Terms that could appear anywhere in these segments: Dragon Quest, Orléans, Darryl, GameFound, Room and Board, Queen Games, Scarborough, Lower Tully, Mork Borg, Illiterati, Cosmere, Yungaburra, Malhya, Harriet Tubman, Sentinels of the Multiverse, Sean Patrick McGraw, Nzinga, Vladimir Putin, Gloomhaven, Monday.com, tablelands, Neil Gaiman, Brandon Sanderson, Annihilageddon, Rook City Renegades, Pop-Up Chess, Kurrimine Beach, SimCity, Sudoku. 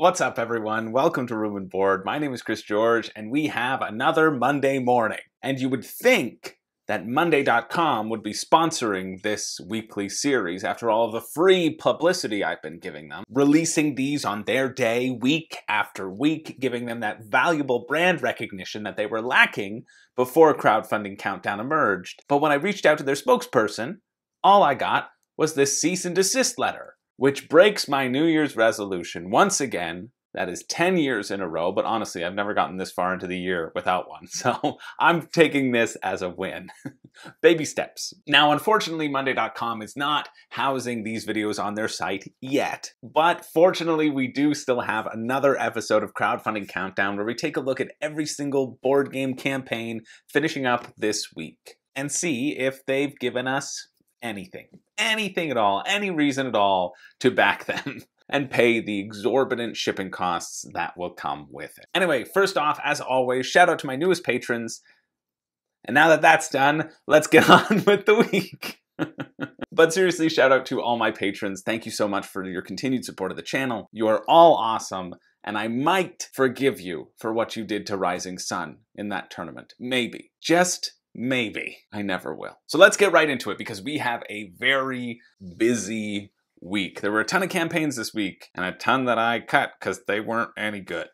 What's up, everyone? Welcome to Room and Board. My name is Chris George, and we have another Monday morning. And you would think that Monday.com would be sponsoring this weekly series after all of the free publicity I've been giving them, releasing these on their day, week after week, giving them that valuable brand recognition that they were lacking before Crowdfunding Countdown emerged. But when I reached out to their spokesperson, all I got was this cease and desist letter, which breaks my New Year's resolution once again. That is 10 years in a row, but honestly, I've never gotten this far into the year without one, so I'm taking this as a win. Baby steps. Now, unfortunately, Monday.com is not housing these videos on their site yet, but fortunately, we do still have another episode of Crowdfunding Countdown where we take a look at every single board game campaign finishing up this week and see if they've given us anything at all, any reason at all to back them and pay the exorbitant shipping costs that will come with it. Anyway, first off, as always, shout out to my newest patrons. And now that that's done, let's get on with the week. But seriously, shout out to all my patrons. Thank you so much for your continued support of the channel. You are all awesome, and I might forgive you for what you did to Rising Sun in that tournament. Maybe. Just maybe. I never will. So let's get right into it because we have a very busy week. There were a ton of campaigns this week and a ton that I cut because they weren't any good.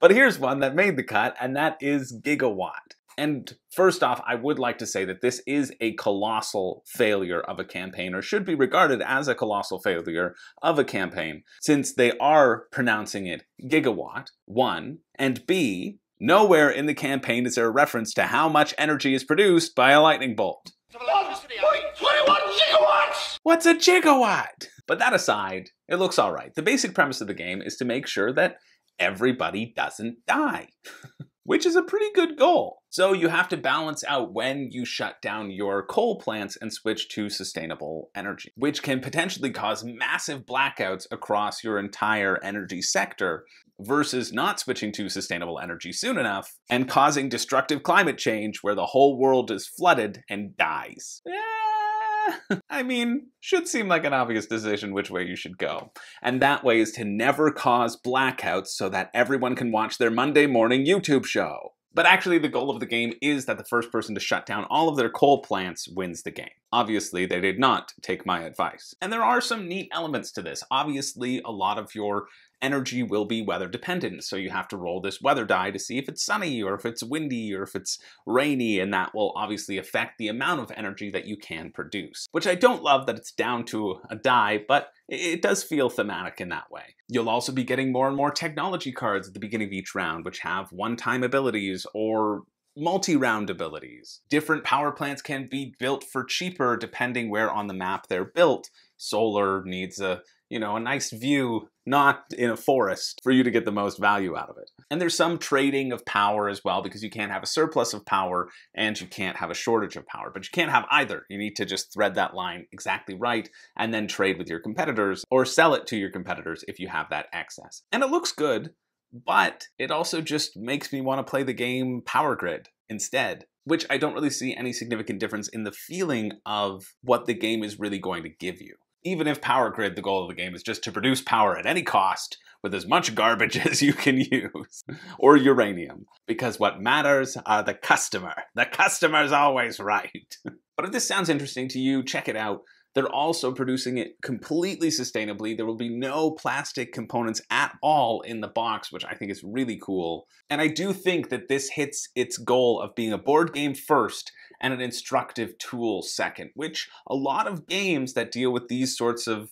But here's one that made the cut, and that is Gigawatt. And first off, I would like to say that this is a colossal failure of a campaign, or should be regarded as a colossal failure of a campaign, since they are pronouncing it Gigawatt, one, and B, nowhere in the campaign is there a reference to how much energy is produced by a lightning bolt. 1.21 gigawatts! What's a gigawatt? But that aside, it looks all right. The basic premise of the game is to make sure that everybody doesn't die, which is a pretty good goal. So you have to balance out when you shut down your coal plants and switch to sustainable energy, which can potentially cause massive blackouts across your entire energy sector, versus not switching to sustainable energy soon enough and causing destructive climate change where the whole world is flooded and dies. I mean, should seem like an obvious decision which way you should go. And that way is to never cause blackouts so that everyone can watch their Monday morning YouTube show. But actually, the goal of the game is that the first person to shut down all of their coal plants wins the game. Obviously, they did not take my advice. And there are some neat elements to this. Obviously, a lot of your energy will be weather dependent, so you have to roll this weather die to see if it's sunny or if it's windy or if it's rainy, and that will obviously affect the amount of energy that you can produce. Which I don't love that it's down to a die, but it does feel thematic in that way. You'll also be getting more and more technology cards at the beginning of each round, which have one-time abilities or multi-round abilities. Different power plants can be built for cheaper depending where on the map they're built. Solar needs a nice view, not in a forest, for you to get the most value out of it. And there's some trading of power as well, because you can't have a surplus of power and you can't have a shortage of power, but you can't have either. You need to just thread that line exactly right and then trade with your competitors or sell it to your competitors if you have that excess. And it looks good, but it also just makes me want to play the game Power Grid instead, which I don't really see any significant difference in the feeling of what the game is really going to give you. Even if Power Grid, the goal of the game is just to produce power at any cost with as much garbage as you can use, or uranium, because what matters are the customer. The customer's always right. But if this sounds interesting to you, check it out. They're also producing it completely sustainably. There will be no plastic components at all in the box, which I think is really cool. And I do think that this hits its goal of being a board game first and an instructive tool second, which a lot of games that deal with these sorts of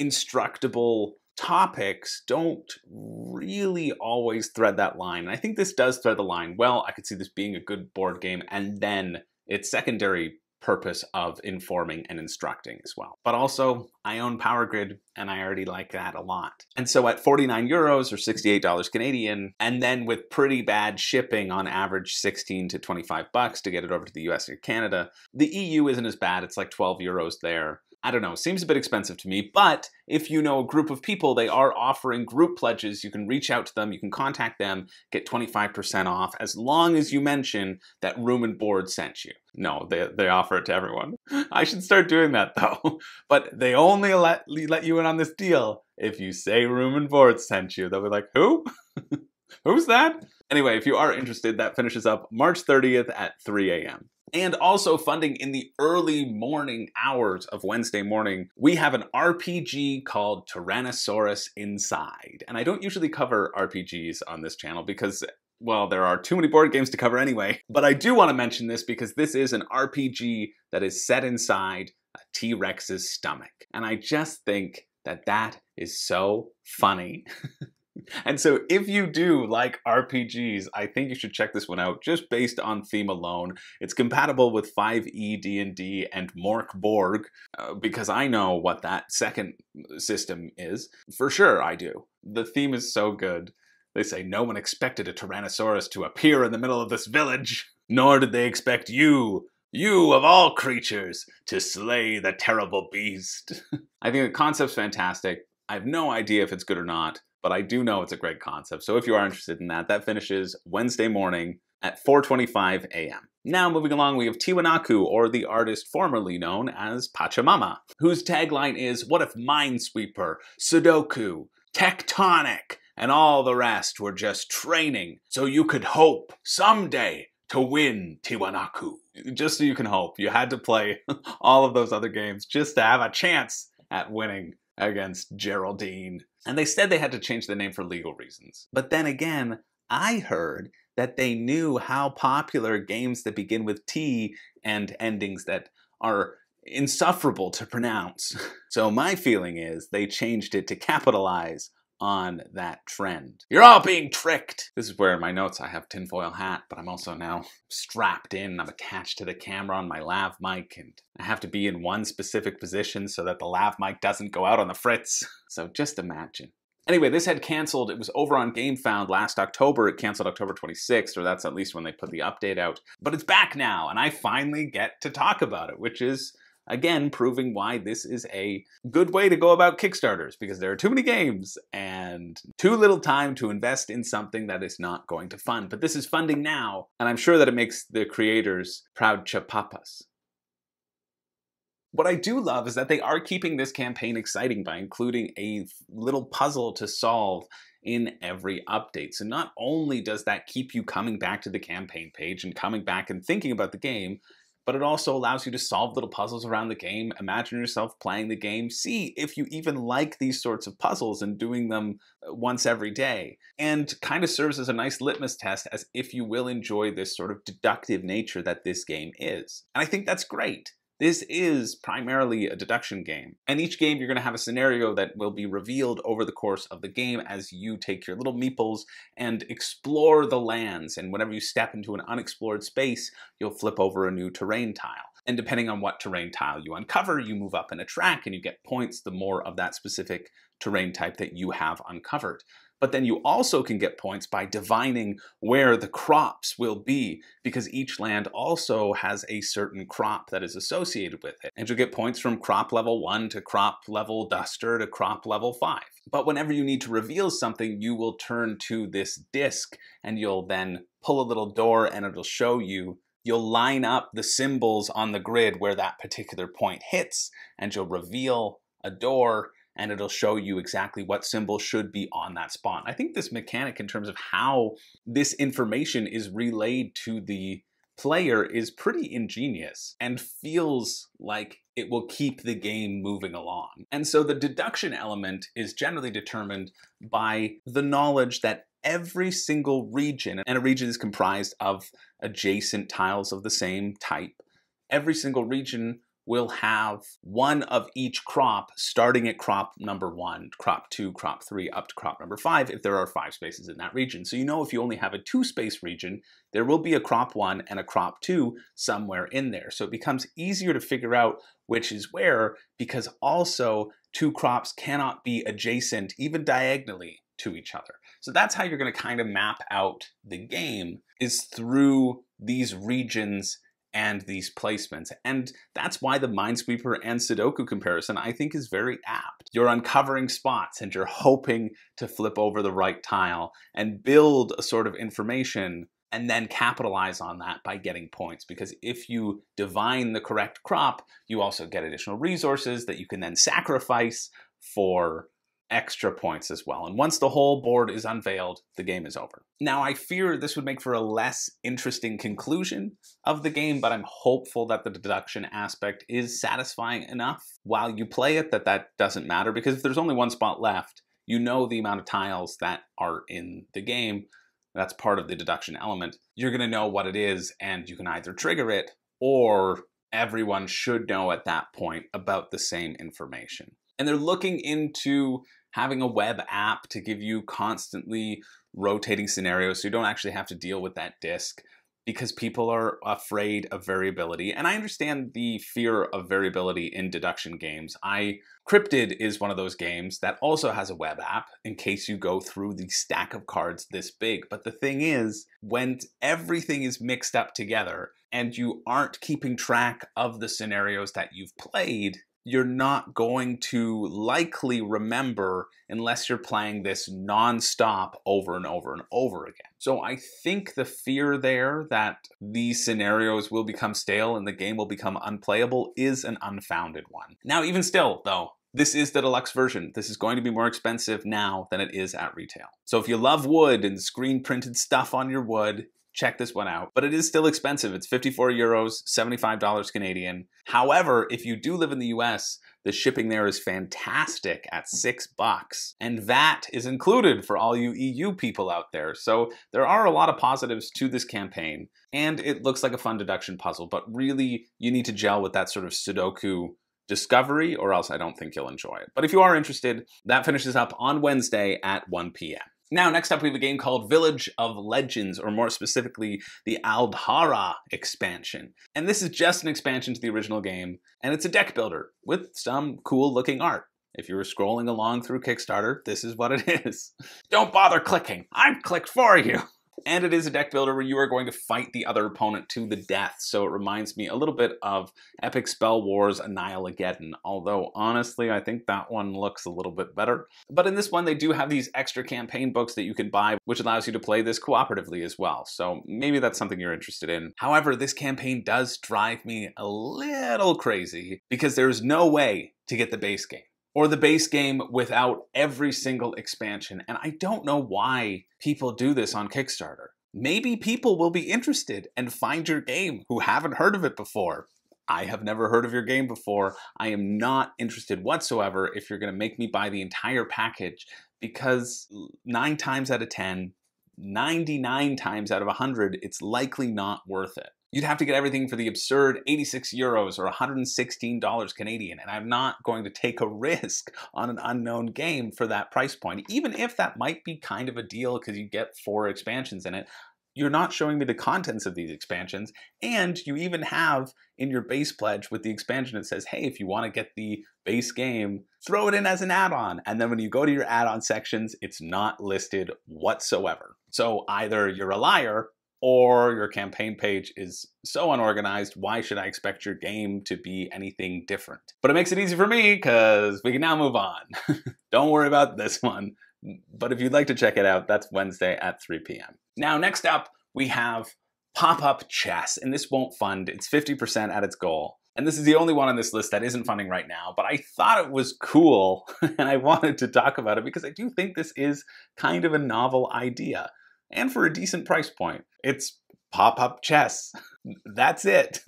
instructable topics don't really always thread that line. And I think this does thread the line well. I could see this being a good board game and then its secondary purpose of informing and instructing as well. But also, I own Power Grid and I already like that a lot. And so at 49 euros or $68 Canadian, and then with pretty bad shipping on average 16 to 25 bucks to get it over to the US or Canada, the EU isn't as bad, it's like 12 euros there. I don't know, seems a bit expensive to me, but if you know a group of people, they are offering group pledges. You can reach out to them, you can contact them, get 25% off, as long as you mention that Room and Board sent you. No, they offer it to everyone. I should start doing that though. But they only let you in on this deal if you say Room and Board sent you, they'll be like, who? Who's that? Anyway, if you are interested, that finishes up March 30th at 3 a.m. And also funding in the early morning hours of Wednesday morning, we have an RPG called Tyrannosaurus Inside. And I don't usually cover RPGs on this channel because, well, there are too many board games to cover anyway. But I do want to mention this because this is an RPG that is set inside a T-Rex's stomach. And I just think that that is so funny. And so if you do like RPGs, I think you should check this one out just based on theme alone. It's compatible with 5e, D&D, and Mork Borg, because I know what that second system is. For sure, I do. The theme is so good. They say, no one expected a Tyrannosaurus to appear in the middle of this village, nor did they expect you. You, of all creatures, to slay the terrible beast. I think the concept's fantastic. I have no idea if it's good or not, but I do know it's a great concept. So if you are interested in that, that finishes Wednesday morning at 4:25 a.m. Now, moving along, we have Tiwanaku, or the artist formerly known as Pachamama, whose tagline is, what if Minesweeper, Sudoku, Tectonic, and all the rest were just training so you could hope someday to win Tiwanaku? Just so you can hope. You had to play all of those other games just to have a chance at winning against Geraldine. And they said they had to change the name for legal reasons. But then again, I heard that they knew how popular games that begin with T and endings that are insufferable to pronounce. So my feeling is they changed it to capitalize on that trend. You're all being tricked! This is where in my notes I have tinfoil hat, but I'm also now strapped in. I'm attached to the camera on my lav mic, and I have to be in one specific position so that the lav mic doesn't go out on the fritz. So just imagine. Anyway, this had canceled. It was over on GameFound last October. It canceled October 26th, or that's at least when they put the update out. But it's back now, and I finally get to talk about it, which is, again, proving why this is a good way to go about Kickstarters, because there are too many games and too little time to invest in something that is not going to fund. But this is funding now, and I'm sure that it makes the creators proud chapapas. What I do love is that they are keeping this campaign exciting by including a little puzzle to solve in every update. So not only does that keep you coming back to the campaign page and coming back and thinking about the game, but it also allows you to solve little puzzles around the game, imagine yourself playing the game, see if you even like these sorts of puzzles and doing them once every day, and kind of serves as a nice litmus test as if you will enjoy this sort of deductive nature that this game is. And I think that's great. This is primarily a deduction game. And each game you're going to have a scenario that will be revealed over the course of the game as you take your little meeples and explore the lands. And whenever you step into an unexplored space, you'll flip over a new terrain tile. And depending on what terrain tile you uncover, you move up in a track and you get points the more of that specific terrain type that you have uncovered. But then you also can get points by divining where the crops will be, because each land also has a certain crop that is associated with it. And you'll get points from crop level 1 to crop level duster to crop level 5. But whenever you need to reveal something, you will turn to this disc and you'll then pull a little door and it'll show you. You'll line up the symbols on the grid where that particular point hits, and you'll reveal a door, and it'll show you exactly what symbol should be on that spot. I think this mechanic in terms of how this information is relayed to the player is pretty ingenious and feels like it will keep the game moving along. And so the deduction element is generally determined by the knowledge that every single region, and a region is comprised of adjacent tiles of the same type, every single region will have one of each crop starting at crop number 1, crop 2, crop 3, up to crop number 5 if there are 5 spaces in that region. So you know if you only have a 2-space region, there will be a crop 1 and a crop 2 somewhere in there. So it becomes easier to figure out which is where, because also 2 crops cannot be adjacent, even diagonally, to each other. So that's how you're going to kind of map out the game, is through these regions and these placements. And that's why the Minesweeper and Sudoku comparison, I think, is very apt. You're uncovering spots and you're hoping to flip over the right tile and build a sort of information and then capitalize on that by getting points. Because if you divine the correct crop, you also get additional resources that you can then sacrifice for extra points as well. And once the whole board is unveiled, the game is over. Now, I fear this would make for a less interesting conclusion of the game, but I'm hopeful that the deduction aspect is satisfying enough while you play it that that doesn't matter, because if there's only one spot left, you know the amount of tiles that are in the game. That's part of the deduction element. You're going to know what it is, and you can either trigger it, or everyone should know at that point about the same information. And they're looking into having a web app to give you constantly rotating scenarios so you don't actually have to deal with that disc, because people are afraid of variability. And I understand the fear of variability in deduction games. Cryptid is one of those games that also has a web app in case you go through the stack of cards this big. But the thing is, when everything is mixed up together and you aren't keeping track of the scenarios that you've played, you're not going to likely remember unless you're playing this nonstop over and over and over again. So I think the fear there that these scenarios will become stale and the game will become unplayable is an unfounded one. Now, even still, though, this is the deluxe version. This is going to be more expensive now than it is at retail. So if you love wood and screen printed stuff on your wood, check this one out, but it is still expensive. It's 54 euros, $75 Canadian. However, if you do live in the US, the shipping there is fantastic at $6. And that is included for all you EU people out there. So there are a lot of positives to this campaign, and it looks like a fun deduction puzzle, but really you need to gel with that sort of Sudoku discovery or else I don't think you'll enjoy it. But if you are interested, that finishes up on Wednesday at 1 p.m. Now, next up, we have a game called Village of Legends, or more specifically, the Aldhara expansion. And this is just an expansion to the original game, and it's a deck builder with some cool-looking art. If you were scrolling along through Kickstarter, this is what it is. Don't bother clicking. I've clicked for you. And it is a deck builder where you are going to fight the other opponent to the death, so it reminds me a little bit of Epic Spell Wars Annihilageddon, although honestly I think that one looks a little bit better. But in this one they do have these extra campaign books that you can buy, which allows you to play this cooperatively as well, so maybe that's something you're interested in. However, this campaign does drive me a little crazy, because there's no way to get the base game, or the base game without every single expansion. And I don't know why people do this on Kickstarter. Maybe people will be interested and find your game who haven't heard of it before. I have never heard of your game before. I am not interested whatsoever if you're gonna make me buy the entire package, because 9 times out of 10, 99 times out of 100, it's likely not worth it. You'd have to get everything for the absurd 86 euros or $116 Canadian, and I'm not going to take a risk on an unknown game for that price point. Even if that might be kind of a deal because you get 4 expansions in it, you're not showing me the contents of these expansions, and you even have in your base pledge with the expansion it says, hey, if you want to get the base game, throw it in as an add-on. And then when you go to your add-on sections, it's not listed whatsoever. So either you're a liar, or your campaign page is so unorganized, why should I expect your game to be anything different? But it makes it easy for me, because we can now move on. Don't worry about this one. But if you'd like to check it out, that's Wednesday at 3 p.m. Now, next up, we have Pop-Up Chess, and this won't fund. It's 50% at its goal. And this is the only one on this list that isn't funding right now, but I thought it was cool, and I wanted to talk about it because I do think this is kind of a novel idea. And for a decent price point. It's pop-up chess. That's it.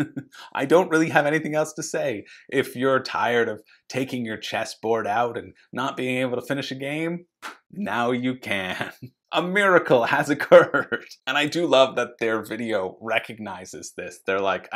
I don't really have anything else to say. If you're tired of taking your chessboard out and not being able to finish a game, now you can. A miracle has occurred. And I do love that their video recognizes this. They're like,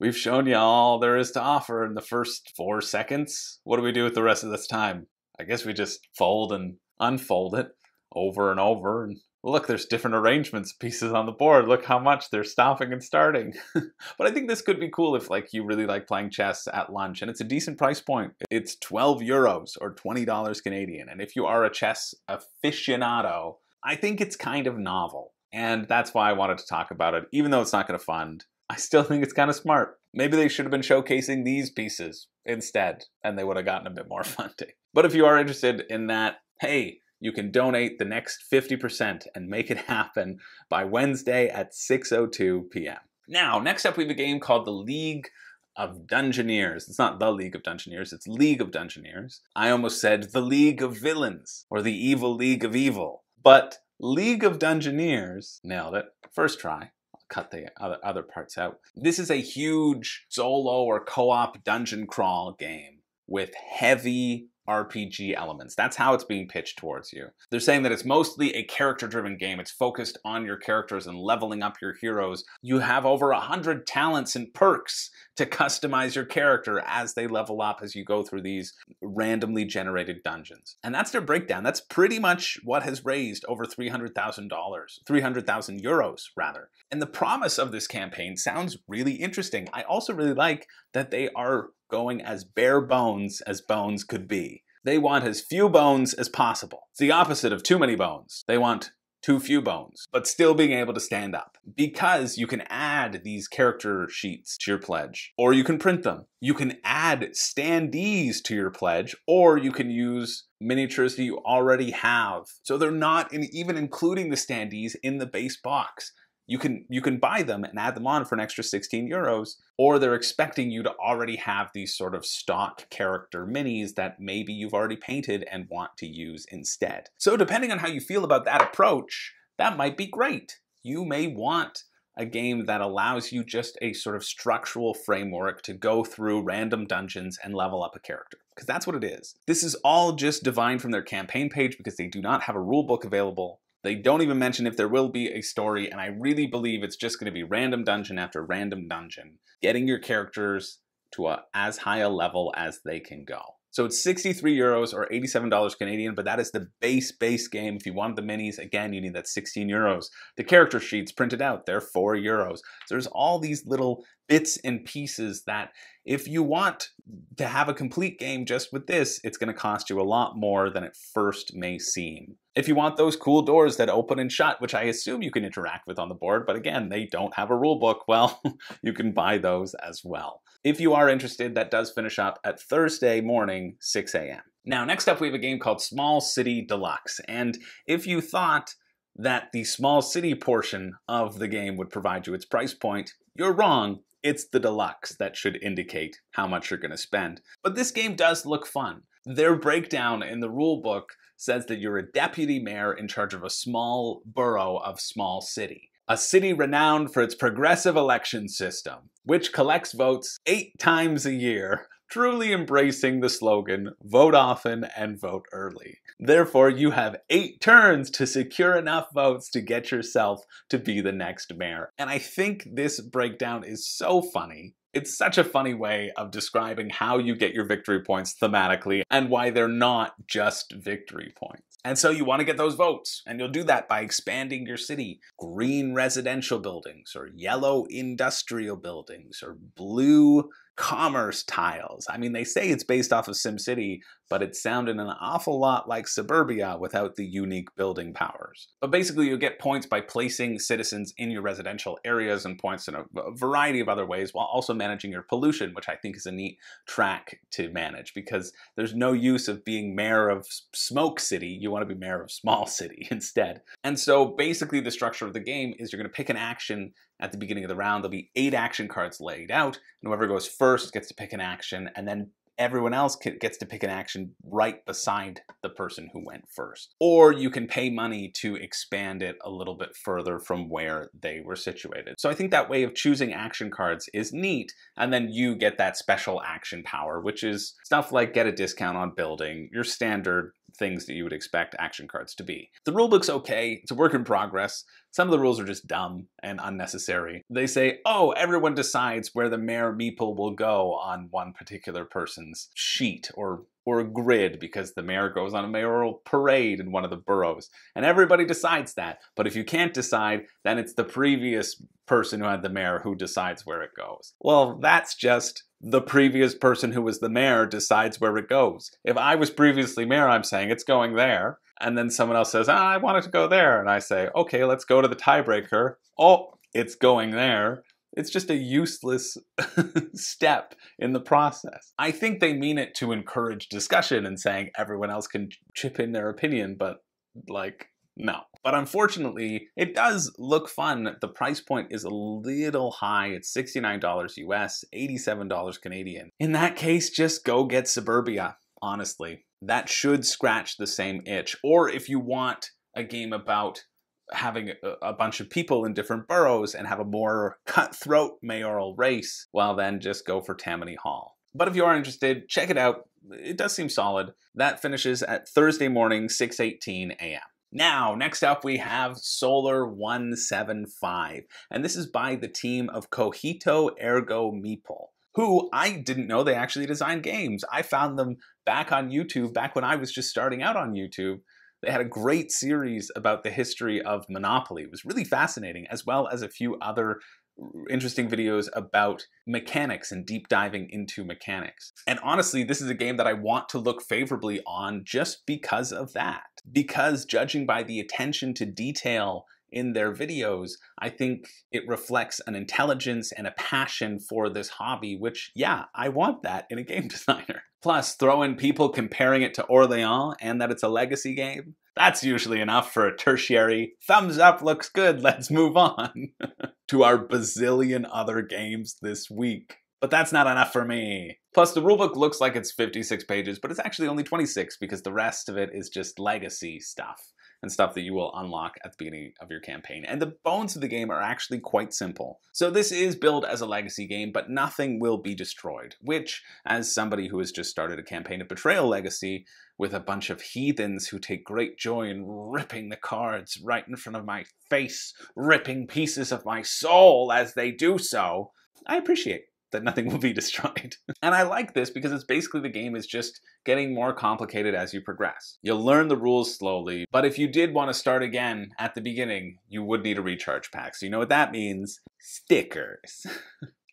we've shown you all there is to offer in the first 4 seconds. What do we do with the rest of this time? I guess we just fold and unfold it over and over. And look, there's different arrangements, pieces on the board. Look how much they're stopping and starting. But I think this could be cool if like you really like playing chess at lunch, and it's a decent price point. It's 12 euros or $20 Canadian. And if you are a chess aficionado, I think it's kind of novel. And that's why I wanted to talk about it. Even though it's not gonna fund, I still think it's kind of smart. Maybe they should have been showcasing these pieces instead, and they would have gotten a bit more funding. But if you are interested in that, hey, you can donate the next 50% and make it happen by Wednesday at 6:02 p.m. Now, next up, we have a game called the League of Dungeoneers. It's not the League of Dungeoneers, it's League of Dungeoneers. I almost said the League of Villains, or the Evil League of Evil. But League of Dungeoneers, nailed it, first try. Cut the other parts out. This is a huge solo or co-op dungeon crawl game with heavy RPG elements. That's how it's being pitched towards you. They're saying that it's mostly a character-driven game. It's focused on your characters and leveling up your heroes. You have over 100 talents and perks to customize your character as they level up as you go through these randomly generated dungeons. And that's their breakdown. That's pretty much what has raised over €300,000 rather. And the promise of this campaign sounds really interesting. I also really like that they are going as bare bones as bones could be. They want as few bones as possible. It's the opposite of too many bones. They want too few bones, but still being able to stand up. Because you can add these character sheets to your pledge, or you can print them. You can add standees to your pledge, or you can use miniatures that you already have. So they're not even including the standees in the base box. You can buy them and add them on for an extra €16, or they're expecting you to already have these sort of stock character minis that maybe you've already painted and want to use instead. So depending on how you feel about that approach, that might be great. You may want a game that allows you just a sort of structural framework to go through random dungeons and level up a character, because that's what it is. This is all just divined from their campaign page because they do not have a rule book available. They don't even mention if there will be a story, and I really believe it's just going to be random dungeon after random dungeon, getting your characters to as high a level as they can go. So it's €63 or $87 Canadian, but that is the base game. If you want the minis, again, you need that €16. The character sheets printed out, they're €4. So there's all these little bits and pieces that if you want to have a complete game just with this, it's going to cost you a lot more than it first may seem. If you want those cool doors that open and shut, which I assume you can interact with on the board, but again, they don't have a rule book, well, you can buy those as well. If you are interested, that does finish up at Thursday morning, 6 a.m. Now, next up, we have a game called Small City Deluxe. And if you thought that the small city portion of the game would provide you its price point, you're wrong. It's the deluxe that should indicate how much you're going to spend. But this game does look fun. Their breakdown in the rule book says that you're a deputy mayor in charge of a small borough of Small City, a city renowned for its progressive election system, which collects votes 8 times a year, truly embracing the slogan, vote often and vote early. Therefore, you have 8 turns to secure enough votes to get yourself to be the next mayor. And I think this breakdown is so funny. It's such a funny way of describing how you get your victory points thematically and why they're not just victory points. And so you want to get those votes, and you'll do that by expanding your city. Green residential buildings, or yellow industrial buildings, or blue commerce tiles. I mean, they say it's based off of SimCity, but it sounded an awful lot like Suburbia without the unique building powers. But basically, you get points by placing citizens in your residential areas and points in a variety of other ways, while also managing your pollution, which I think is a neat track to manage, because there's no use of being mayor of Smoke City. You want to be mayor of Small City instead. And so basically, the structure of the game is you're going to pick an action at the beginning of the round. There'll be 8 action cards laid out, and whoever goes first gets to pick an action, and then everyone else gets to pick an action right beside the person who went first. Or you can pay money to expand it a little bit further from where they were situated. So I think that way of choosing action cards is neat, and then you get that special action power, which is stuff like get a discount on building, your standard things that you would expect action cards to be. The rulebook's okay, it's a work in progress. Some of the rules are just dumb and unnecessary. They say, oh, everyone decides where the mayor meeple will go on one particular person's sheet or grid, because the mayor goes on a mayoral parade in one of the boroughs. And everybody decides that. But if you can't decide, then it's the previous person who had the mayor who decides where it goes. Well, that's just the previous person who was the mayor decides where it goes. If I was previously mayor, I'm saying it's going there. And then someone else says, I want it to go there. And I say, okay, let's go to the tiebreaker. Oh, it's going there. It's just a useless step in the process. I think they mean it to encourage discussion and saying everyone else can chip in their opinion, but like, No. But unfortunately, it does look fun. The price point is a little high. It's $69 US, $87 Canadian. In that case, just go get Suburbia, honestly. That should scratch the same itch. Or if you want a game about having a bunch of people in different boroughs and have a more cutthroat mayoral race, well then just go for Tammany Hall. But if you are interested, check it out. It does seem solid. That finishes at Thursday morning, 6:18 a.m. Now, next up we have Solar 175, and this is by the team of Cogito Ergo Meeple, who I didn't know they actually designed games. I found them back on YouTube, back when I was just starting out on YouTube. They had a great series about the history of Monopoly. It was really fascinating, as well as a few other interesting videos about mechanics and deep diving into mechanics. And honestly, this is a game that I want to look favorably on just because of that. Because judging by the attention to detail in their videos, I think it reflects an intelligence and a passion for this hobby, which, yeah, I want that in a game designer. Plus, throw in people comparing it to Orléans and that it's a legacy game. That's usually enough for a tertiary. Thumbs up looks good, let's move on to our bazillion other games this week. But that's not enough for me. Plus, the rulebook looks like it's 56 pages, but it's actually only 26 because the rest of it is just legacy stuff, and stuff that you will unlock at the beginning of your campaign. And the bones of the game are actually quite simple. So this is billed as a legacy game, but nothing will be destroyed, which, as somebody who has just started a campaign of Betrayal Legacy with a bunch of heathens who take great joy in ripping the cards right in front of my face, ripping pieces of my soul as they do so, I appreciate that nothing will be destroyed. And I like this because it's basically the game is just getting more complicated as you progress. You'll learn the rules slowly, but if you did want to start again at the beginning, you would need a recharge pack. So you know what that means? Stickers.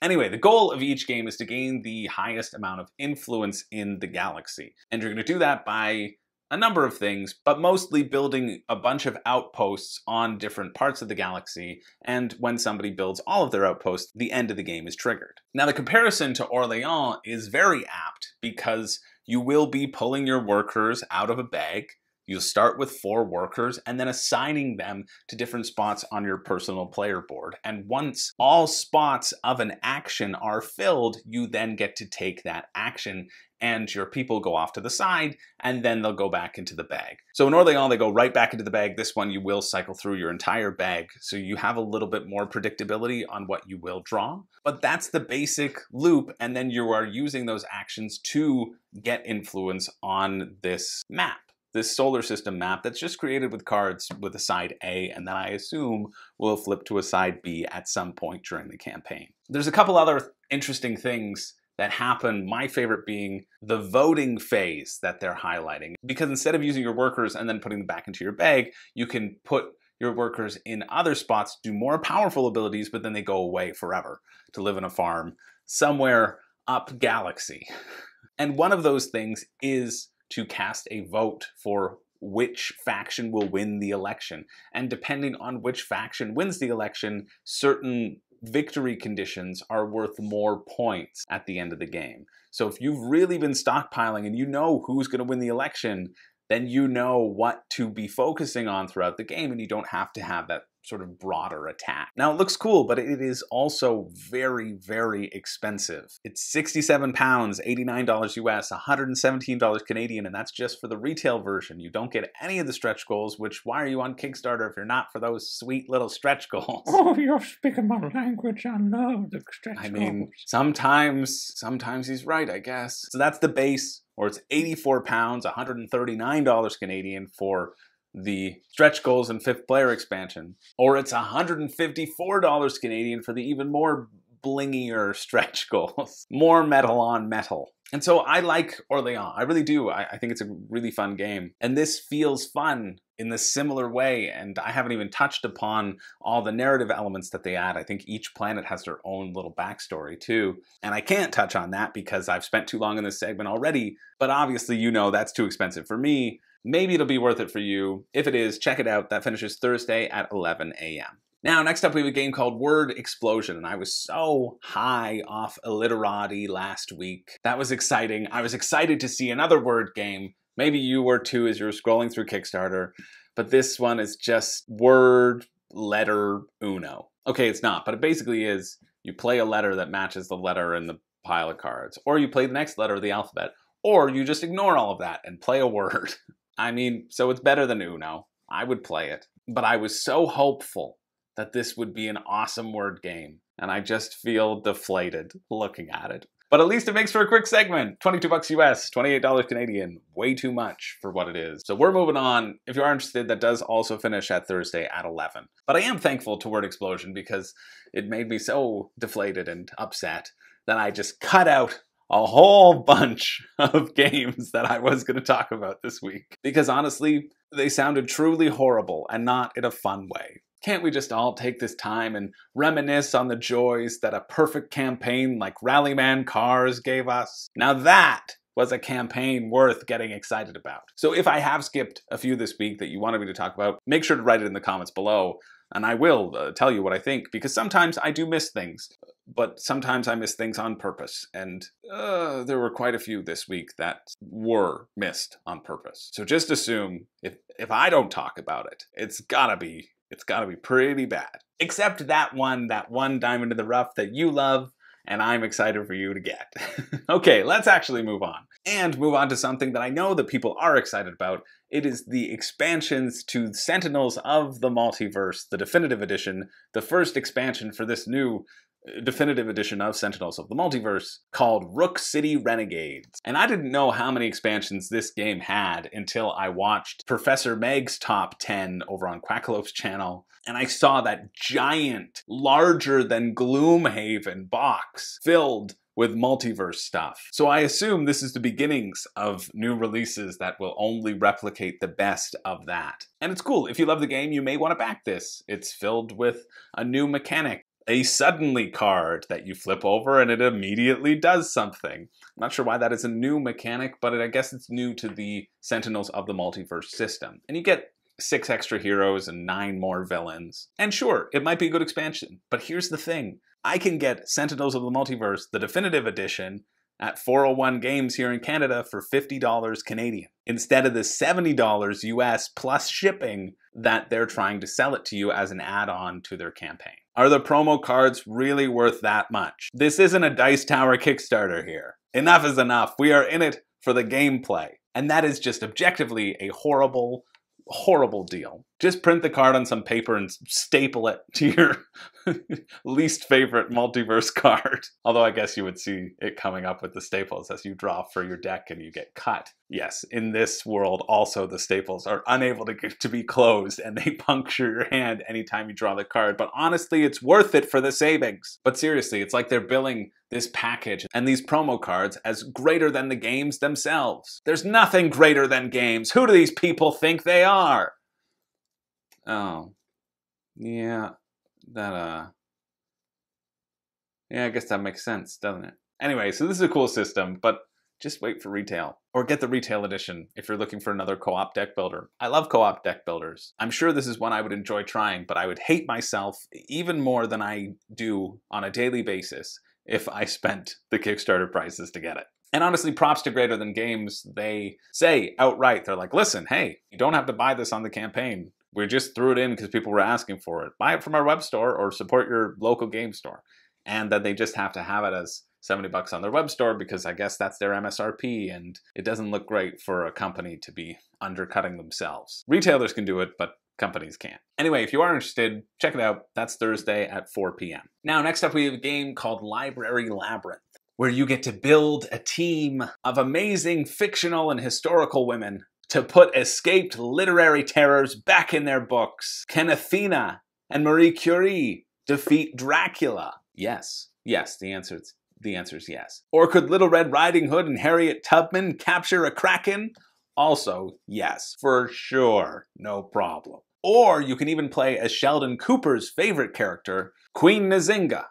Anyway, the goal of each game is to gain the highest amount of influence in the galaxy. And you're going to do that by a number of things, but mostly building a bunch of outposts on different parts of the galaxy, and when somebody builds all of their outposts, the end of the game is triggered. Now, the comparison to Orléans is very apt because you will be pulling your workers out of a bag. You'll start with 4 workers and then assigning them to different spots on your personal player board. And once all spots of an action are filled, you then get to take that action, and your people go off to the side, and then they'll go back into the bag. So in Orléans, they go right back into the bag. This one, you will cycle through your entire bag, so you have a little bit more predictability on what you will draw. But that's the basic loop, and then you are using those actions to get influence on this map, this solar system map that's just created with cards with a side A, and that I assume will flip to a side B at some point during the campaign. There's a couple other interesting things that happen, my favorite being the voting phase that they're highlighting. Because instead of using your workers and then putting them back into your bag, you can put your workers in other spots, do more powerful abilities, but then they go away forever to live in a farm somewhere up galaxy. And one of those things is to cast a vote for which faction will win the election. And depending on which faction wins the election, certain victory conditions are worth more points at the end of the game. So if you've really been stockpiling and you know who's going to win the election, then you know what to be focusing on throughout the game, and you don't have to have that sort of broader attack. Now, it looks cool, but it is also very, very expensive. It's 67 pounds, $89 US, $117 Canadian, and that's just for the retail version. You don't get any of the stretch goals, which, why are you on Kickstarter if you're not for those sweet little stretch goals? Oh, you're speaking my language. I love the stretch goals. I mean, sometimes he's right, I guess. So that's the base, or it's 84 pounds, $139 Canadian for the stretch goals and 5th player expansion, or it's $154 Canadian for the even more blingier stretch goals. More metal on metal. And so I like Orléans, I really do. I think it's a really fun game, and this feels fun in this similar way, and I haven't even touched upon all the narrative elements that they add. I think each planet has their own little backstory too, and I can't touch on that because I've spent too long in this segment already, but obviously you know that's too expensive for me. Maybe it'll be worth it for you. If it is, check it out. That finishes Thursday at 11 a.m. Now, next up, we have a game called Word Explosion, and I was so high off Illiterati last week. That was exciting. I was excited to see another word game. Maybe you were too as you were scrolling through Kickstarter. but this one is just word, letter, Uno. Okay, it's not, but it basically is you play a letter that matches the letter in the pile of cards, or you play the next letter of the alphabet, or you just ignore all of that and play a word. I mean, so it's better than Uno. I would play it, but I was so hopeful that this would be an awesome word game, and I just feel deflated looking at it. But at least it makes for a quick segment. 22 bucks US, $28 Canadian, way too much for what it is. So we're moving on. If you are interested, that does also finish at Thursday at 11. But I am thankful to Word Explosion because it made me so deflated and upset that I just cut out a whole bunch of games that I was going to talk about this week. Because honestly, they sounded truly horrible and not in a fun way. Can't we just all take this time and reminisce on the joys that a perfect campaign like Rallyman Cars gave us? Now that was a campaign worth getting excited about. So if I have skipped a few this week that you wanted me to talk about, make sure to write it in the comments below, and I will tell you what I think, because sometimes I do miss things, but sometimes I miss things on purpose, and there were quite a few this week that were missed on purpose. So just assume if I don't talk about it, it's gotta be pretty bad. Except that one diamond in the rough that you love and I'm excited for you to get. Okay, let's actually move on. And move on to something that I know that people are excited about. It is the expansions to Sentinels of the Multiverse, the Definitive Edition, the first expansion for this new Definitive Edition of Sentinels of the Multiverse called Rook City Renegades. And I didn't know how many expansions this game had until I watched Professor Meg's Top 10 over on Quackalope's channel, and I saw that giant, larger than Gloomhaven box filled with multiverse stuff. So I assume this is the beginnings of new releases that will only replicate the best of that. And it's cool. If you love the game, you may want to back this. It's filled with a new mechanic, a suddenly card that you flip over and it immediately does something. I'm not sure why that is a new mechanic, but I guess it's new to the Sentinels of the Multiverse system. And you get 6 extra heroes and 9 more villains. And sure, it might be a good expansion, but here's the thing. I can get Sentinels of the Multiverse, the Definitive Edition, at 401 Games here in Canada for $50 Canadian, instead of the $70 US plus shipping that they're trying to sell it to you as an add-on to their campaign. Are the promo cards really worth that much? This isn't a Dice Tower Kickstarter here. Enough is enough. We are in it for the gameplay. And that is just objectively a horrible, horrible deal. Just print the card on some paper and staple it to your least favorite multiverse card. Although I guess you would see it coming up with the staples as you draw for your deck and you get cut. Yes, in this world also the staples are unable to be closed and they puncture your hand anytime you draw the card. But honestly, it's worth it for the savings. But seriously, it's like they're billing this package and these promo cards as greater than the games themselves. There's nothing greater than games. Who do these people think they are? Oh, yeah, yeah, I guess that makes sense, doesn't it? Anyway, so this is a cool system, but just wait for retail. Or get the retail edition if you're looking for another co-op deck builder. I love co-op deck builders. I'm sure this is one I would enjoy trying, but I would hate myself even more than I do on a daily basis if I spent the Kickstarter prices to get it. And honestly, props to Greater Than Games. They say outright, they're like, listen, hey, you don't have to buy this on the campaign. We just threw it in because people were asking for it. Buy it from our web store or support your local game store. And then they just have to have it as 70 bucks on their web store because I guess that's their MSRP and it doesn't look great for a company to be undercutting themselves. Retailers can do it, but companies can't. Anyway, if you are interested, check it out. That's Thursday at 4 p.m. Now, next up we have a game called Library Labyrinth, where you get to build a team of amazing fictional and historical women to put escaped literary terrors back in their books. Can Athena and Marie Curie defeat Dracula? Yes. Yes, the answer is yes. Or could Little Red Riding Hood and Harriet Tubman capture a kraken? Also, yes. For sure. No problem. Or you can even play as Sheldon Cooper's favorite character, Queen Nzinga.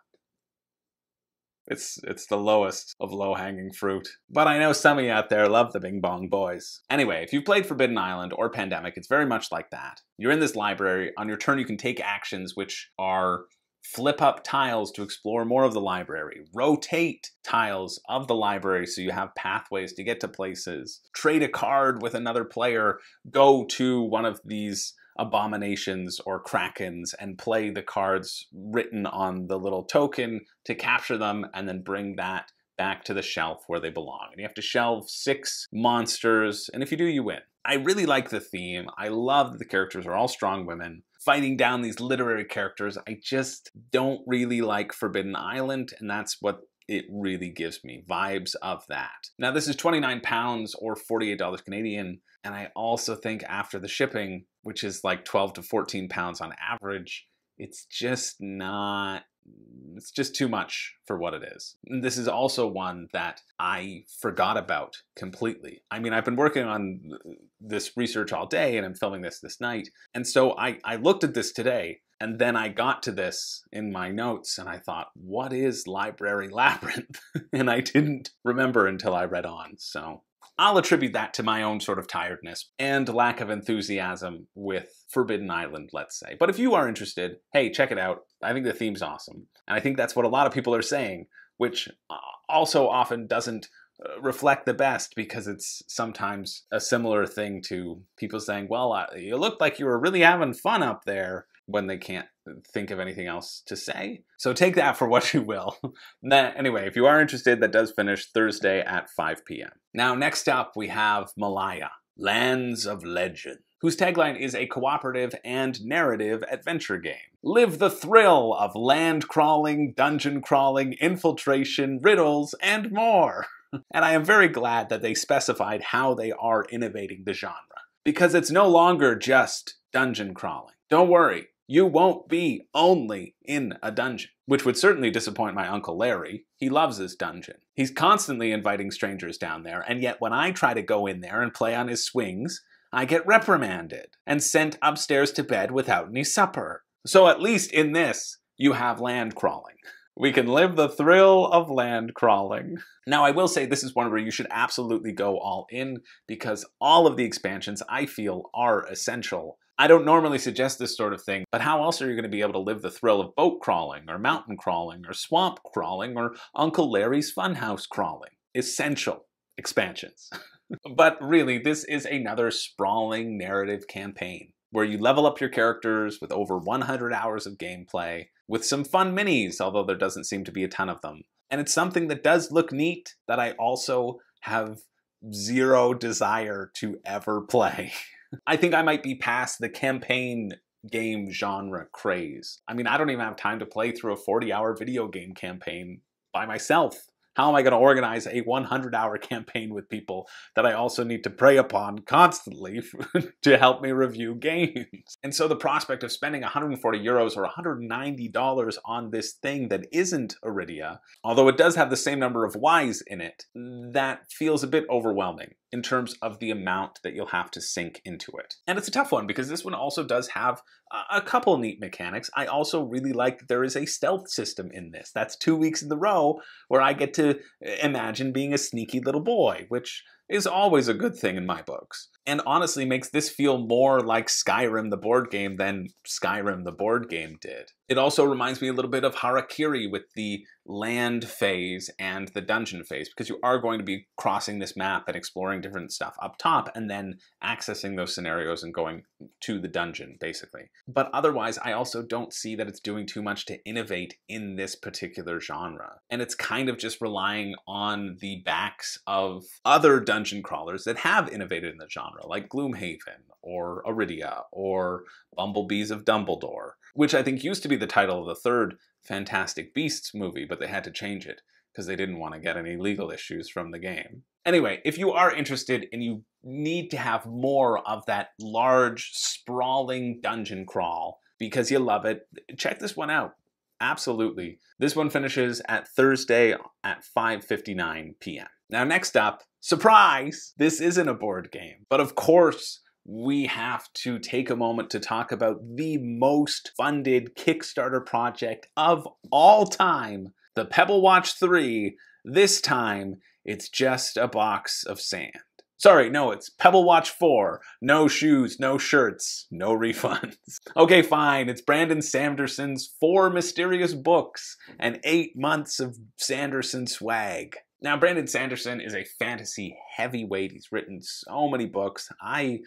It's the lowest of low-hanging fruit. But I know some of you out there love the Bing Bong Boys. Anyway, if you've played Forbidden Island or Pandemic, it's very much like that. You're in this library. On your turn, you can take actions which are flip up tiles to explore more of the library, rotate tiles of the library so you have pathways to get to places, trade a card with another player, go to one of these abominations or krakens and play the cards written on the little token to capture them and then bring that back to the shelf where they belong. And you have to shelve 6 monsters, and if you do, you win. I really like the theme. I love that the characters are all strong women. Fighting down these literary characters, I just don't really like Forbidden Island, and that's what it really gives me, vibes of that. Now this is £29 or $48 Canadian, and I also think after the shipping, which is like 12 to 14 pounds on average, it's just not, it's just too much for what it is. And this is also one that I forgot about completely. I mean, I've been working on this research all day and I'm filming this night. And so I looked at this today and then I got to this in my notes and I thought, what is Library Labyrinth? And I didn't remember until I read on, so. I'll attribute that to my own sort of tiredness and lack of enthusiasm with Forbidden Island, let's say. But if you are interested, hey, check it out. I think the theme's awesome. And I think that's what a lot of people are saying, which also often doesn't reflect the best because it's sometimes a similar thing to people saying, well, you looked like you were really having fun up there when they can't think of anything else to say. So take that for what you will. Anyway, if you are interested, that does finish Thursday at 5 p.m. Now, next up, we have Malaya, Lands of Legend, whose tagline is a cooperative and narrative adventure game. Live the thrill of land crawling, dungeon crawling, infiltration, riddles, and more. And I am very glad that they specified how they are innovating the genre, because it's no longer just dungeon crawling. Don't worry. You won't be only in a dungeon, which would certainly disappoint my Uncle Larry. He loves his dungeon. He's constantly inviting strangers down there, and yet when I try to go in there and play on his swings, I get reprimanded and sent upstairs to bed without any supper. So at least in this, you have land crawling. We can live the thrill of land crawling. Now, I will say this is one where you should absolutely go all in because all of the expansions, I feel, are essential. I don't normally suggest this sort of thing, but how else are you going to be able to live the thrill of boat crawling or mountain crawling or swamp crawling or Uncle Larry's funhouse crawling? Essential expansions. But really, this is another sprawling narrative campaign where you level up your characters with over 100 hours of gameplay with some fun minis, although there doesn't seem to be a ton of them. And it's something that does look neat that I also have zero desire to ever play. I think I might be past the campaign game genre craze. I mean, I don't even have time to play through a 40-hour video game campaign by myself. How am I going to organize a 100-hour campaign with people that I also need to prey upon constantly to help me review games? And so the prospect of spending 140 euros or $190 on this thing that isn't Iridia, although it does have the same number of Ys in it, that feels a bit overwhelming in terms of the amount that you'll have to sink into it. And it's a tough one because this one also does have a couple neat mechanics. I also really like that there is a stealth system in this. That's 2 weeks in the row where I get to imagine being a sneaky little boy, which is always a good thing in my books. And honestly makes this feel more like Skyrim the board game than Skyrim the board game did. It also reminds me a little bit of Harakiri with the land phase and the dungeon phase, because you are going to be crossing this map and exploring different stuff up top and then accessing those scenarios and going to the dungeon, basically. But otherwise, I also don't see that it's doing too much to innovate in this particular genre. And it's kind of just relying on the backs of other dungeon crawlers that have innovated in the genre, like Gloomhaven or Iridia or Bumblebees of Dumbledore, which I think used to be the title of the third Fantastic Beasts movie, but they had to change it because they didn't want to get any legal issues from the game. Anyway, if you are interested and you need to have more of that large, sprawling dungeon crawl because you love it, check this one out. Absolutely. This one finishes at Thursday at 5:59 p.m. Now next up, surprise! This isn't a board game, but of course, we have to take a moment to talk about the most funded Kickstarter project of all time, the Pebble Watch 3. This time, it's just a box of sand. Sorry, no, it's Pebble Watch 4. No shoes, no shirts, no refunds. Okay, fine, it's Brandon Sanderson's 4 mysterious books and 8 months of Sanderson swag. Now, Brandon Sanderson is a fantasy heavyweight. He's written so many books. I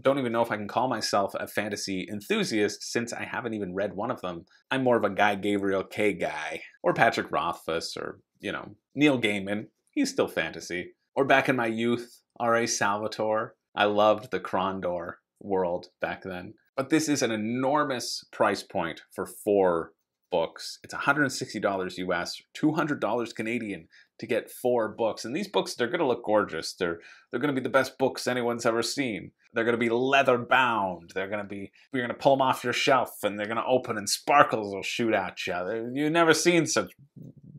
don't even know if I can call myself a fantasy enthusiast since I haven't even read one of them. I'm more of a Guy Gabriel K. guy, or Patrick Rothfuss, or, you know, Neil Gaiman. He's still fantasy. Or back in my youth, R.A. Salvatore. I loved the Krondor world back then. But this is an enormous price point for 4 books. It's $160 US, $200 Canadian to get 4 books. And these books, they're going to look gorgeous. They're going to be the best books anyone's ever seen. They're going to be leather bound. You're going to pull them off your shelf and they're going to open and sparkles will shoot at you. You've never seen such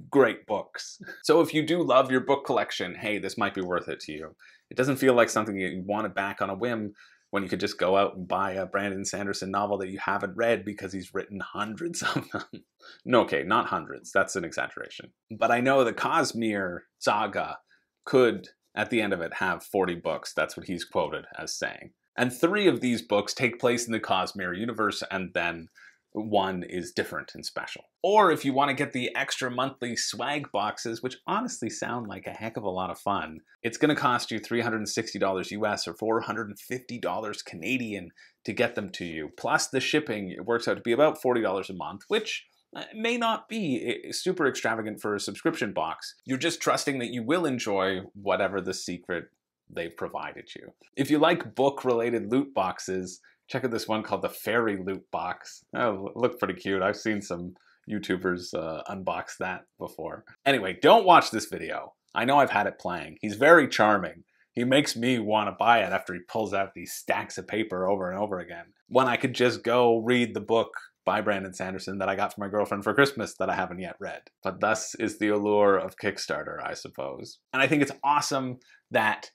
great books. So if you do love your book collection, hey, this might be worth it to you. It doesn't feel like something that you wanted back on a whim when you could just go out and buy a Brandon Sanderson novel that you haven't read because he's written hundreds of them. No, okay, not hundreds. That's an exaggeration. But I know the Cosmere saga could, at the end of it, have 40 books. That's what he's quoted as saying. And 3 of these books take place in the Cosmere universe, and then one is different and special. Or if you want to get the extra monthly swag boxes, which honestly sound like a heck of a lot of fun, it's going to cost you $360 US or $450 Canadian to get them to you. Plus the shipping, it works out to be about $40 a month, which may not be super extravagant for a subscription box. You're just trusting that you will enjoy whatever the secret they've provided you. If you like book-related loot boxes, check out this one called the Fairy Loot Box. Oh, look pretty cute. I've seen some YouTubers unbox that before. Anyway, don't watch this video. I know I've had it playing. He's very charming. He makes me want to buy it after he pulls out these stacks of paper over and over again, when I could just go read the book by Brandon Sanderson that I got for my girlfriend for Christmas that I haven't yet read. But thus is the allure of Kickstarter, I suppose. And I think it's awesome that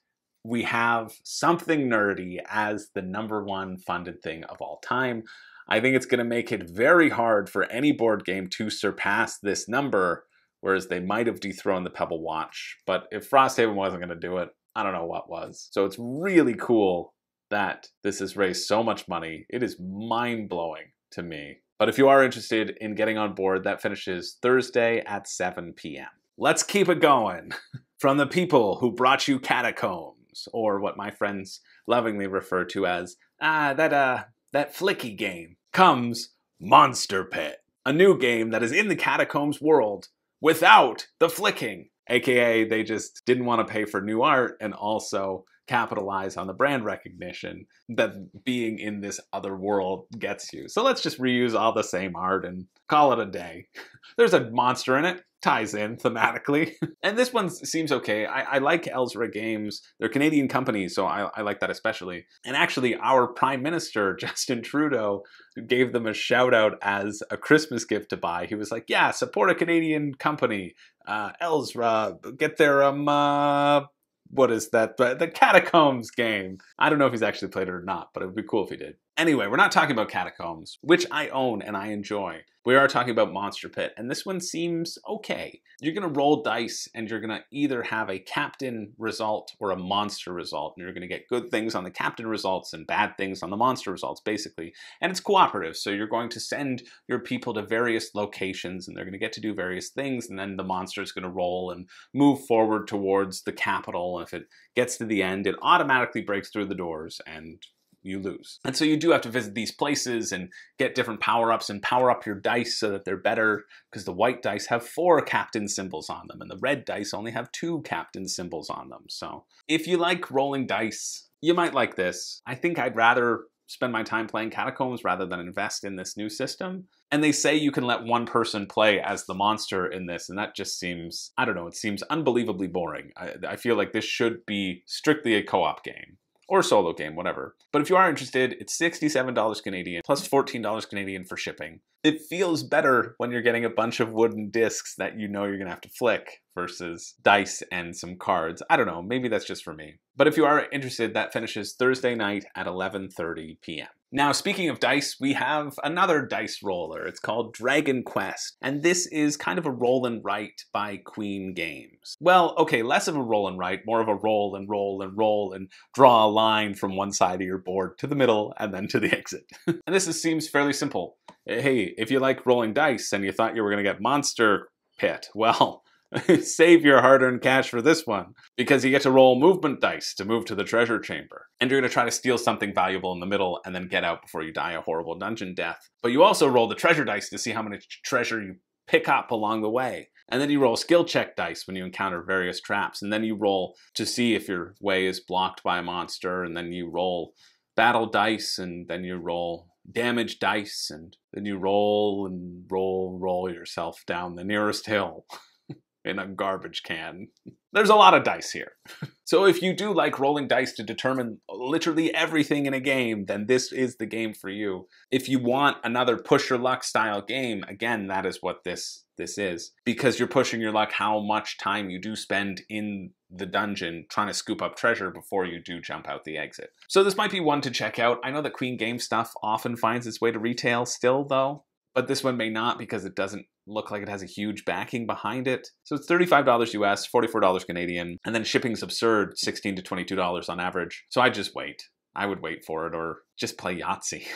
we have something nerdy as the #1 funded thing of all time. I think it's going to make it very hard for any board game to surpass this number, whereas they might have dethroned the Pebble Watch. But if Frosthaven wasn't going to do it, I don't know what was. So it's really cool that this has raised so much money. It is mind-blowing to me. But if you are interested in getting on board, that finishes Thursday at 7 p.m. Let's keep it going. From the people who brought you Catacombs, or what my friends lovingly refer to as, that flicky game, comes Monster Pit, a new game that is in the Catacombs world without the flicking. AKA, they just didn't want to pay for new art and also capitalize on the brand recognition that being in this other world gets you. So let's just reuse all the same art and call it a day. There's a monster in it. Ties in thematically. And this one seems okay. I like Elsra Games. They're Canadian companies, so I like that especially. And actually, our Prime Minister, Justin Trudeau, gave them a shout out as a Christmas gift to buy. He was like, yeah, support a Canadian company. Elsra, get their, what is that? The Catacombs game. I don't know if he's actually played it or not, but it would be cool if he did. Anyway, we're not talking about Catacombs, which I own and I enjoy. We are talking about Monster Pit, and this one seems okay. You're going to roll dice, and you're going to either have a captain result or a monster result, and you're going to get good things on the captain results and bad things on the monster results, basically. And it's cooperative, so you're going to send your people to various locations, and they're going to get to do various things, and then the monster is going to roll and move forward towards the capital. And if it gets to the end, it automatically breaks through the doors, and you lose. And so you do have to visit these places and get different power-ups and power up your dice so that they're better, because the white dice have 4 captain symbols on them and the red dice only have 2 captain symbols on them. So if you like rolling dice, you might like this. I think I'd rather spend my time playing Catacombs rather than invest in this new system. And they say you can let one person play as the monster in this, and that just seems, I don't know, it seems unbelievably boring. I feel like this should be strictly a co-op game. Or solo game, whatever. But if you are interested, it's $67 Canadian plus $14 Canadian for shipping. It feels better when you're getting a bunch of wooden discs that you know you're gonna have to flick versus dice and some cards. I don't know, maybe that's just for me. But if you are interested, that finishes Thursday night at 11:30 p.m. Now, speaking of dice, we have another dice roller. It's called Dragon Quest, and this is kind of a roll and write by Queen Games. Well, okay, less of a roll and write, more of a roll and roll and roll and draw a line from one side of your board to the middle and then to the exit. And this seems fairly simple. Hey, if you like rolling dice and you thought you were gonna get Monster Pit, well, save your hard-earned cash for this one, because you get to roll movement dice to move to the treasure chamber. And you're going to try to steal something valuable in the middle and then get out before you die a horrible dungeon death. But you also roll the treasure dice to see how much treasure you pick up along the way. And then you roll skill check dice when you encounter various traps. And then you roll to see if your way is blocked by a monster. And then you roll battle dice, and then you roll damage dice. And then you roll and roll yourself down the nearest hill. In a garbage can. There's a lot of dice here. So if you do like rolling dice to determine literally everything in a game, then this is the game for you. If you want another push your luck style game, again, that is what this is. Because you're pushing your luck how much time you do spend in the dungeon trying to scoop up treasure before you do jump out the exit. So this might be one to check out. I know that Queen Game stuff often finds its way to retail still though, but this one may not because it doesn't look like it has a huge backing behind it. So it's $35 US, $44 Canadian, and then shipping's absurd, $16 to $22 on average. So I just wait. I would wait for it or just play Yahtzee.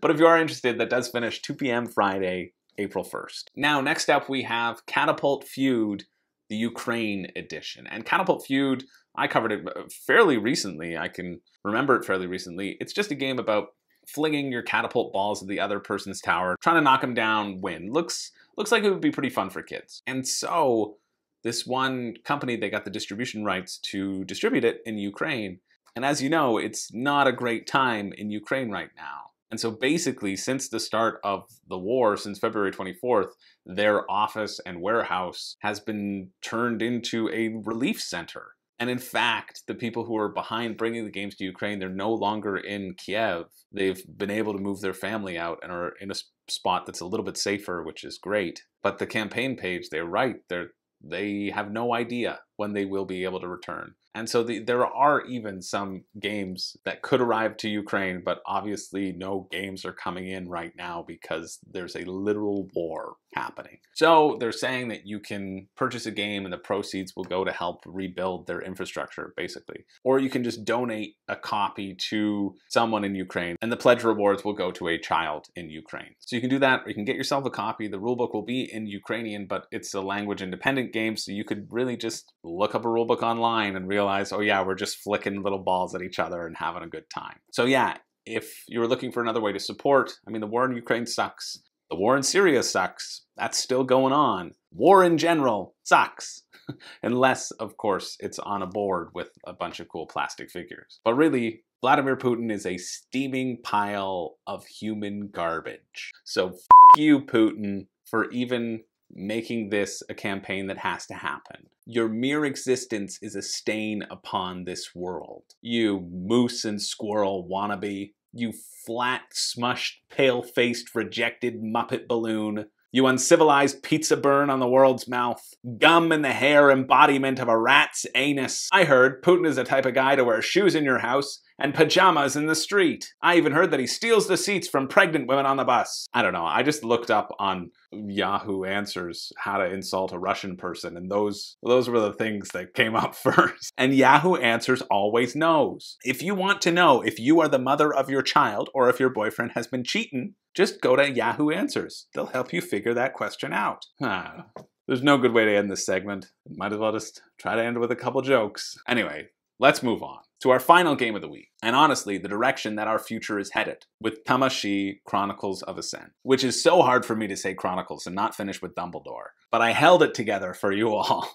But if you are interested, that does finish 2 p.m. Friday, April 1st. Now, next up we have Catapult Feud, the Ukraine edition. And Catapult Feud, I covered it fairly recently. I can remember it fairly recently. It's just a game about flinging your catapult balls at the other person's tower, trying to knock them down, win. Looks like it would be pretty fun for kids. And so this one company, they got the distribution rights to distribute it in Ukraine. And as you know, it's not a great time in Ukraine right now. And so basically, since the start of the war, since February 24th, their office and warehouse has been turned into a relief center. And in fact, the people who are behind bringing the games to Ukraine, they're no longer in Kiev. They've been able to move their family out and are in a spot that's a little bit safer, which is great. But the campaign page, they're right. They have no idea when they will be able to return. And so there are even some games that could arrive to Ukraine, but obviously no games are coming in right now because there's a literal war happening. So they're saying that you can purchase a game and the proceeds will go to help rebuild their infrastructure, basically. Or you can just donate a copy to someone in Ukraine and the pledge rewards will go to a child in Ukraine. So you can do that, or you can get yourself a copy. The rulebook will be in Ukrainian, but it's a language independent game, so you could really just look up a rulebook online and realize, oh yeah, we're just flicking little balls at each other and having a good time. So yeah, if you were looking for another way to support, I mean, the war in Ukraine sucks. The war in Syria sucks. That's still going on. War in general sucks. Unless, of course, it's on a board with a bunch of cool plastic figures. But really, Vladimir Putin is a steaming pile of human garbage. So f*** you, Putin, for even making this a campaign that has to happen. Your mere existence is a stain upon this world. You moose and squirrel wannabe. You flat, smushed, pale-faced, rejected Muppet balloon. You uncivilized pizza burn on the world's mouth. Gum in the hair embodiment of a rat's anus. I heard Putin is the type of guy to wear shoes in your house and pajamas in the street. I even heard that he steals the seats from pregnant women on the bus. I don't know, I just looked up on Yahoo Answers how to insult a Russian person, and those were the things that came up first. And Yahoo Answers always knows. If you want to know if you are the mother of your child or if your boyfriend has been cheating, just go to Yahoo Answers. They'll help you figure that question out. There's no good way to end this segment. Might as well just try to end with a couple jokes. Anyway, let's move on to our final game of the week, and honestly, the direction that our future is headed, with Tamashii Chronicles of Ascent, which is so hard for me to say Chronicles and not finish with Dumbledore, but I held it together for you all.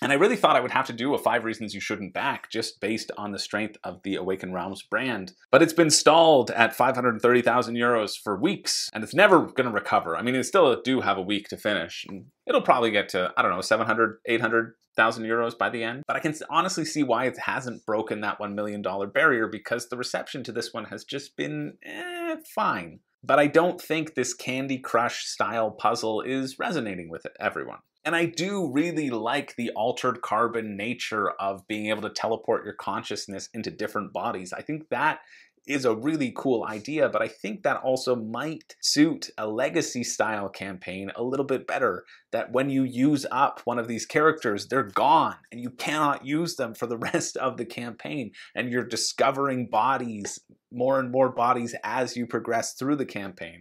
And I really thought I would have to do a 5 Reasons You Shouldn't Back just based on the strength of the Awaken Realms brand. But it's been stalled at 530,000 euros for weeks, and it's never going to recover. I mean, it still do have a week to finish. It'll probably get to, I don't know, 700, 800,000 euros by the end. But I can honestly see why it hasn't broken that $1 million barrier, because the reception to this one has just been fine. But I don't think this Candy Crush style puzzle is resonating with everyone. And I do really like the altered carbon nature of being able to teleport your consciousness into different bodies. I think that is a really cool idea, but I think that also might suit a legacy style campaign a little bit better, that when you use up one of these characters, they're gone and you cannot use them for the rest of the campaign, and you're discovering bodies, more and more bodies, as you progress through the campaign.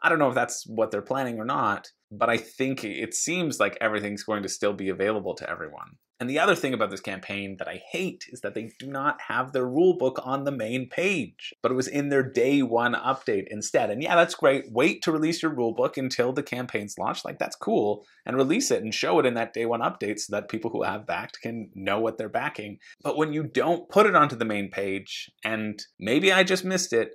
I don't know if that's what they're planning or not, but I think it seems like everything's going to still be available to everyone. And the other thing about this campaign that I hate is that they do not have their rulebook on the main page, but it was in their day one update instead. And yeah, that's great. Wait to release your rulebook until the campaign's launched. Like, that's cool. And release it and show it in that day one update so that people who have backed can know what they're backing. But when you don't put it onto the main page, and maybe I just missed it,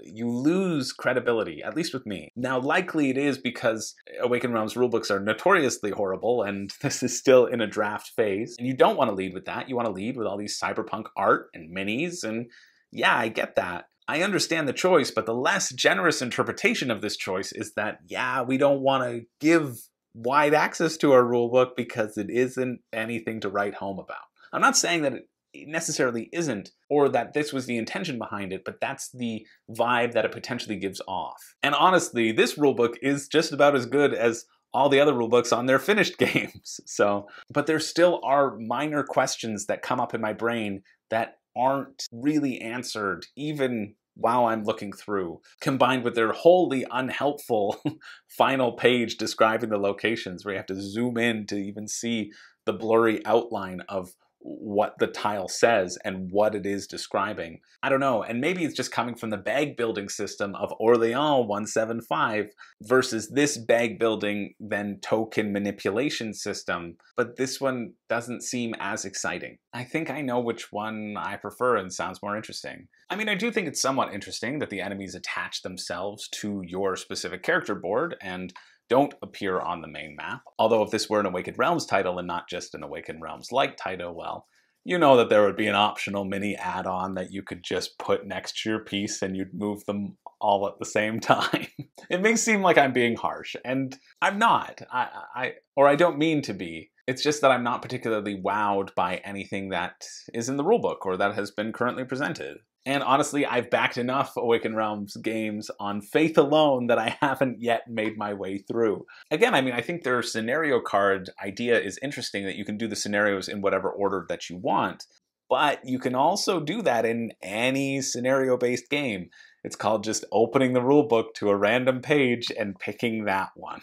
you lose credibility, at least with me. Now, likely it is because Awaken Realms rulebooks are notoriously horrible, and this is still in a draft phase. And you don't want to lead with that. You want to lead with all these cyberpunk art and minis, and yeah, I get that. I understand the choice, but the less generous interpretation of this choice is that, yeah, we don't want to give wide access to our rulebook because it isn't anything to write home about. I'm not saying that it necessarily isn't, or that this was the intention behind it, but that's the vibe that it potentially gives off. And honestly, this rulebook is just about as good as all the other rulebooks on their finished games. So, but there still are minor questions that come up in my brain that aren't really answered, even while I'm looking through, combined with their wholly unhelpful final page describing the locations, where you have to zoom in to even see the blurry outline of what the tile says and what it is describing. I don't know, and maybe it's just coming from the bag building system of Orléans 175 versus this bag building then token manipulation system, but this one doesn't seem as exciting. I think I know which one I prefer and sounds more interesting. I mean, I do think it's somewhat interesting that the enemies attach themselves to your specific character board and don't appear on the main map. Although if this were an Awakened Realms title and not just an Awakened Realms-like title, well, you know that there would be an optional mini add-on that you could just put next to your piece and you'd move them all at the same time. It may seem like I'm being harsh, and I'm not. I don't mean to be. It's just that I'm not particularly wowed by anything that is in the rulebook or that has been currently presented. And honestly, I've backed enough Awaken Realms games on faith alone that I haven't yet made my way through. Again, I mean, I think their scenario card idea is interesting, that you can do the scenarios in whatever order that you want, but you can also do that in any scenario-based game. It's called just opening the rulebook to a random page and picking that one.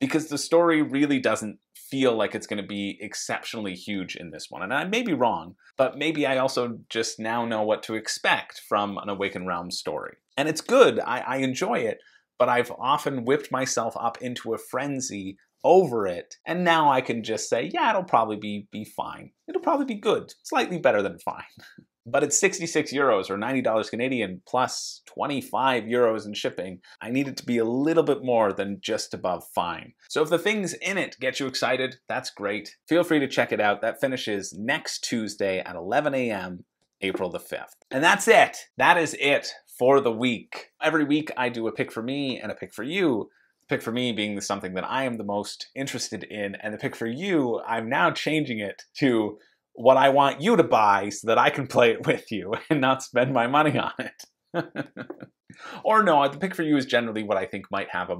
Because the story really doesn't feel like it's going to be exceptionally huge in this one. And I may be wrong, but maybe I also just now know what to expect from an Awaken Realms story. And it's good, I enjoy it, but I've often whipped myself up into a frenzy over it, and now I can just say, yeah, it'll probably be fine. It'll probably be good, slightly better than fine. But it's 66 euros or $90 Canadian plus 25 euros in shipping. I need it to be a little bit more than just above fine. So if the things in it get you excited, that's great. Feel free to check it out. That finishes next Tuesday at 11 a.m., April the 5th. And that's it. That is it for the week. Every week I do a pick for me and a pick for you. Pick for me being something that I am the most interested in, and the pick for you, I'm now changing it to what I want you to buy so that I can play it with you and not spend my money on it. Or no, the pick for you is generally what I think might have a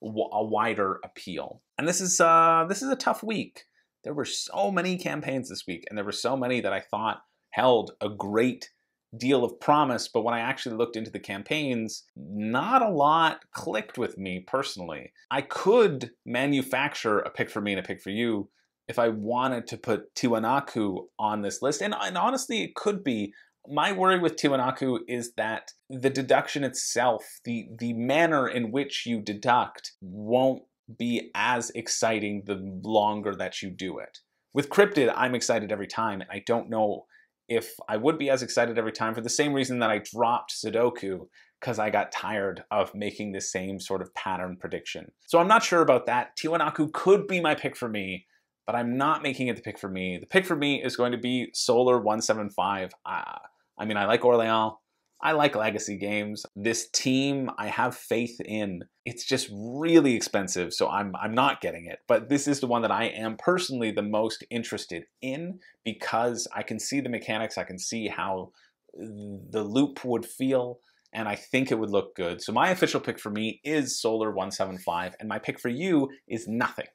wider appeal. And this is a tough week. There were so many campaigns this week, and there were so many that I thought held a great deal of promise, but when I actually looked into the campaigns, not a lot clicked with me personally. I could manufacture a pick for me and a pick for you if I wanted to put Tiwanaku on this list, and honestly it could be. My worry with Tiwanaku is that the deduction itself, the manner in which you deduct, won't be as exciting the longer that you do it. With Cryptid, I'm excited every time, and I don't know if I would be as excited every time for the same reason that I dropped Sudoku, because I got tired of making the same sort of pattern prediction. So I'm not sure about that. Tiwanaku could be my pick for me, but I'm not making it the pick for me. The pick for me is going to be Solar 175. I mean, I like Orléans. I like legacy games. This team, I have faith in. It's just really expensive, so I'm not getting it. But this is the one that I am personally the most interested in, because I can see the mechanics, I can see how the loop would feel, and I think it would look good. So my official pick for me is Solar 175, and my pick for you is nothing.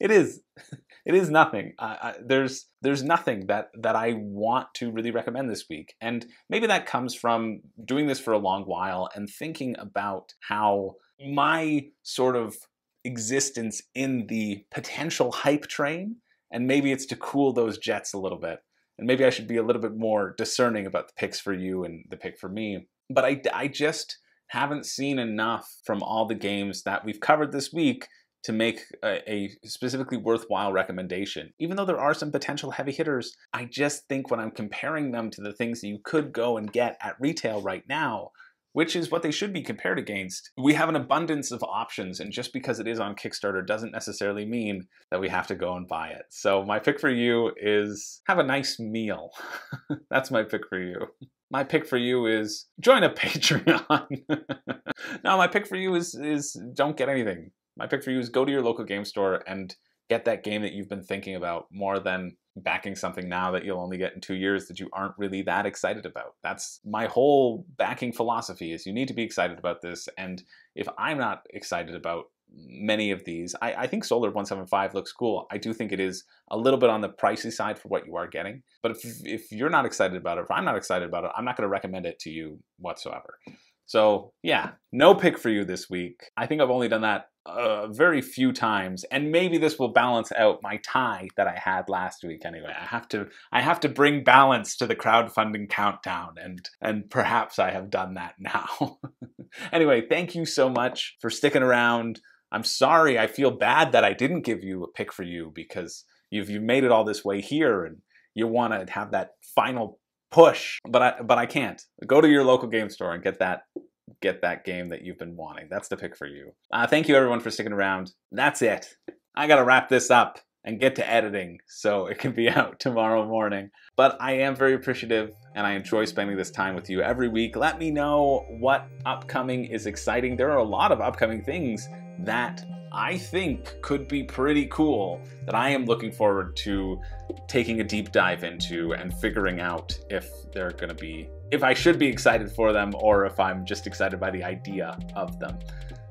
It is nothing. There's nothing that I want to really recommend this week. And maybe that comes from doing this for a long while and thinking about how my sort of existence in the potential hype train, and maybe it's to cool those jets a little bit. And maybe I should be a little bit more discerning about the picks for you and the pick for me. But I just haven't seen enough from all the games that we've covered this week to make a specifically worthwhile recommendation. Even though there are some potential heavy hitters, I just think when I'm comparing them to the things that you could go and get at retail right now, which is what they should be compared against, we have an abundance of options, and just because it is on Kickstarter doesn't necessarily mean that we have to go and buy it. So my pick for you is have a nice meal. That's my pick for you. My pick for you is join a Patreon. No, my pick for you is don't get anything. My pick for you is go to your local game store and get that game that you've been thinking about, more than backing something now that you'll only get in 2 years that you aren't really that excited about. That's my whole backing philosophy, is you need to be excited about this. And if I'm not excited about many of these, I think Solar 175 looks cool. I do think it is a little bit on the pricey side for what you are getting. But if you're not excited about it, if I'm not excited about it, I'm not going to recommend it to you whatsoever. So yeah, no pick for you this week. I think I've only done that very few times, and maybe this will balance out my tie that I had last week. Anyway, I have to bring balance to the crowdfunding countdown, and perhaps I have done that now. Anyway, thank you so much for sticking around. I'm sorry. I feel bad that I didn't give you a pick for you, because you've made it all this way here, and you want to have that final push, but I can't. Go to your local game store and get that game that you've been wanting. That's the pick for you. Thank you everyone for sticking around. That's it. I gotta wrap this up and get to editing so it can be out tomorrow morning. But I am very appreciative, and I enjoy spending this time with you every week. Let me know what upcoming is exciting. There are a lot of upcoming things that I think could be pretty cool that I am looking forward to taking a deep dive into and figuring out if they're going to be, if I should be excited for them, or if I'm just excited by the idea of them,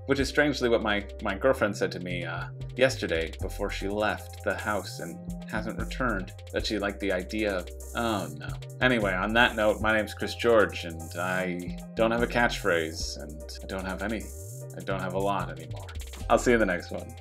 which is strangely what my girlfriend said to me yesterday before she left the house and hasn't returned, that she liked the idea of, oh no. Anyway, on that note, my name's Chris George, and I don't have a catchphrase, and I don't have any. I don't have a lot anymore. I'll see you in the next one.